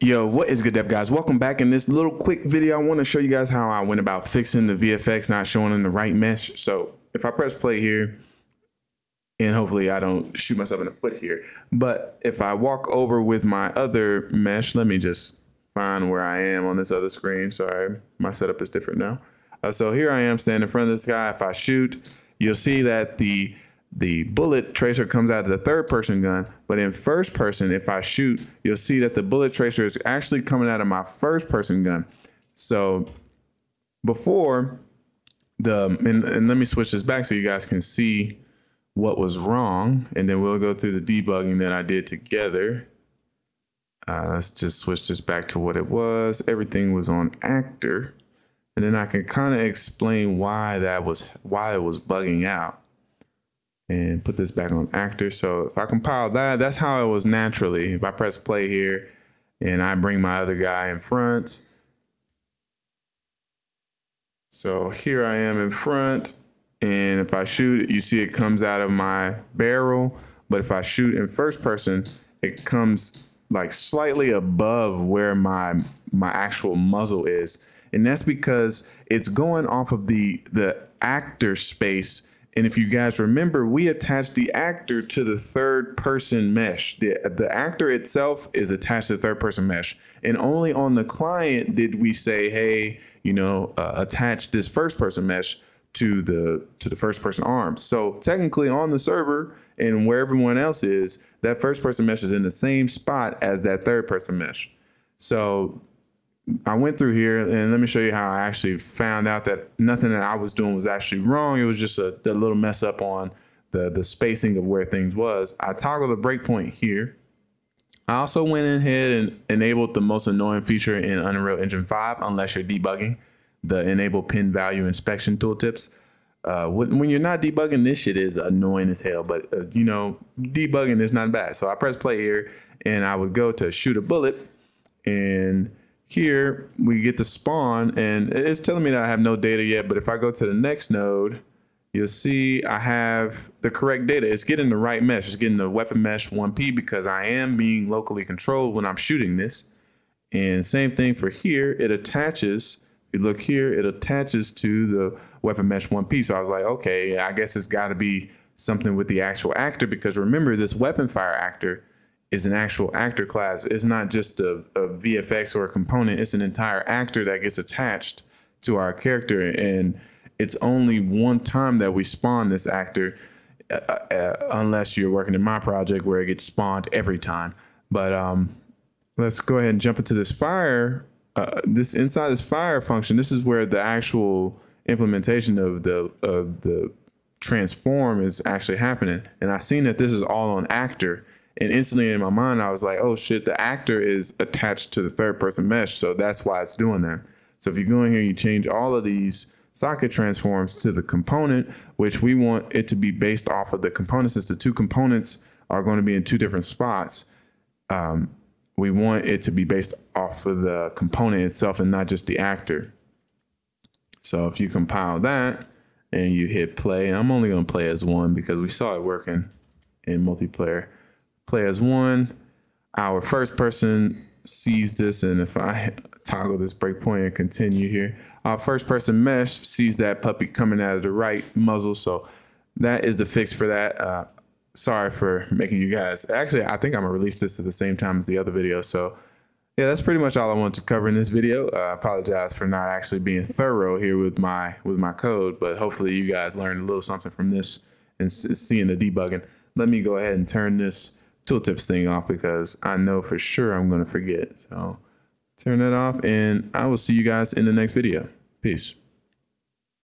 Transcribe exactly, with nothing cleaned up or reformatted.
Yo, what is good, dev guys? Welcome back. In this little quick video, I want to show you guys how I went about fixing the V F X not showing in the right mesh. So if I press play here, and hopefully I don't shoot myself in the foot here, but if I walk over with my other mesh, let me just find where I am on this other screen. Sorry, my setup is different now. Uh, so here I am standing in front of this guy. If I shoot, you'll see that the The bullet tracer comes out of the third person gun, but in first person, if I shoot, you'll see that the bullet tracer is actually coming out of my first person gun. So before the, and, and let me switch this back so you guys can see what was wrong, and then we'll go through the debugging that I did together. Uh, let's just switch this back to what it was. Everything was on actor, and then I can kind of explain why that was, why it was bugging out. And put this back on actor. So if I compile that, that's how it was naturally. If I press play here and I bring my other guy in front. So here I am in front, and if I shoot, you see it comes out of my barrel. But if I shoot in first person, it comes like slightly above where my my actual muzzle is. And that's because it's going off of the, the actor space. And if you guys remember, we attached the actor to the third person mesh. The, the actor itself is attached to the third person mesh. And only on the client did we say, hey, you know, uh, attach this first person mesh to the, to the first person arm. So technically on the server and where everyone else is, that first person mesh is in the same spot as that third person mesh. So I went through here, and let me show you how I actually found out that nothing that I was doing was actually wrong. It was just a, a little mess up on the, the spacing of where things was. I toggled the breakpoint here. I also went ahead and enabled the most annoying feature in Unreal Engine five, unless you're debugging, the enable pin value inspection tooltips. Uh, when, when you're not debugging, this shit is annoying as hell, but uh, you know, debugging is not bad. So I press play here, and I would go to shoot a bullet, and here we get the spawn, and it's telling me that I have no data yet, but if I go to the next node, you'll see I have the correct data. It's getting the right mesh. It's getting the weapon mesh one P because I am being locally controlled when I'm shooting this. And same thing for here. It attaches, if you look here, it attaches to the weapon mesh one P. So I was like, okay, I guess it's gotta be something with the actual actor, because remember, this weapon fire actor is an actual actor class. It's not just a, a V F X or a component. It's an entire actor that gets attached to our character, and it's only one time that we spawn this actor, uh, uh, unless you're working in my project where it gets spawned every time. But um, let's go ahead and jump into this fire. Uh, this inside this fire function, this is where the actual implementation of the of the transform is actually happening. And I've seen that this is all on actor. And instantly in my mind, I was like, oh shit, the actor is attached to the third person mesh. So that's why it's doing that. So if you go in here, you change all of these socket transforms to the component, which we want it to be based off of the component, since the two components are going to be in two different spots. Um, we want it to be based off of the component itself and not just the actor. So if you compile that and you hit play, I'm only going to play as one because we saw it working in multiplayer. Play as one, our first person sees this, and if I toggle this breakpoint and continue here, our first person mesh sees that puppy coming out of the right muzzle. So that is the fix for that. Uh, sorry for making you guys, actually, I think I'm gonna release this at the same time as the other video. So yeah, that's pretty much all I wanted to cover in this video. Uh, I apologize for not actually being thorough here with my, with my code, but hopefully you guys learned a little something from this and seeing the debugging. Let me go ahead and turn this tooltips thing off because I know for sure I'm going to forget. So turn that off, and I will see you guys in the next video. Peace.